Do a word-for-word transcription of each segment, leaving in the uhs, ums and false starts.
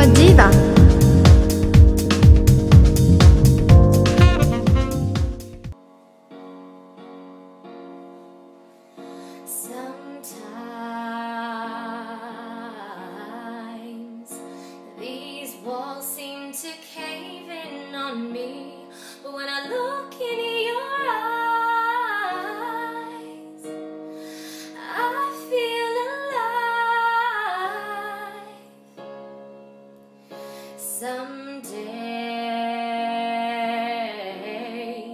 Disco Diva. Some days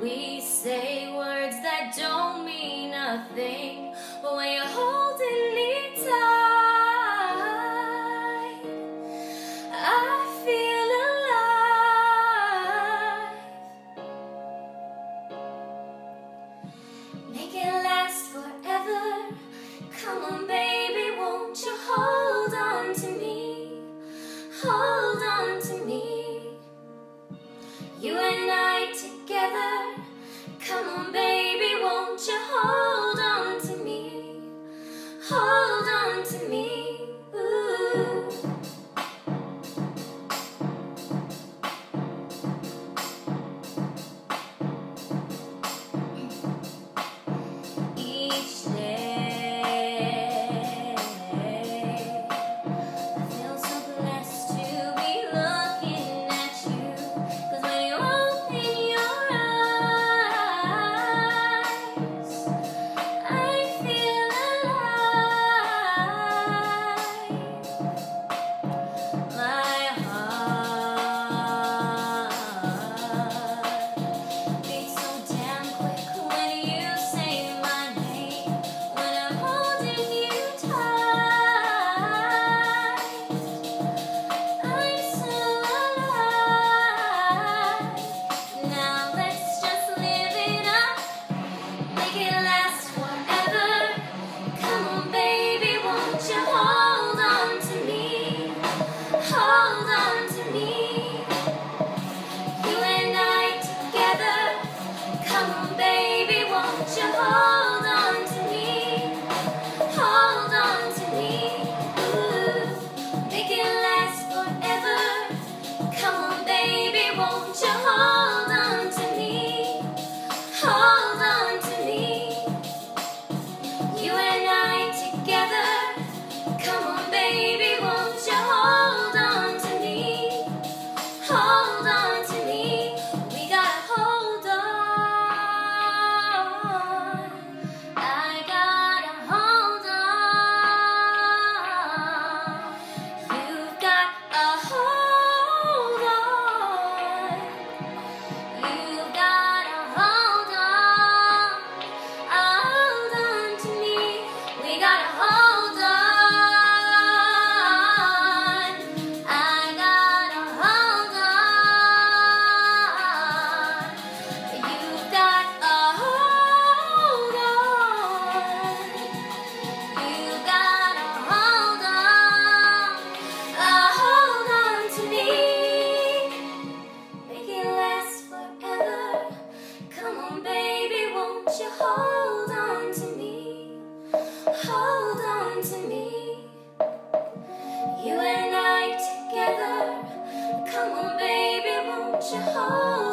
we say words that don't mean a thing, but when you're holding me tight, I feel alive. Make it last forever. Come on, baby, won't you hold on to me? Hold on to me, you and I together. Come on, baby, won't you hold on to me? Hold on to me. Ooh. You and I together, come on, baby, won't you hold?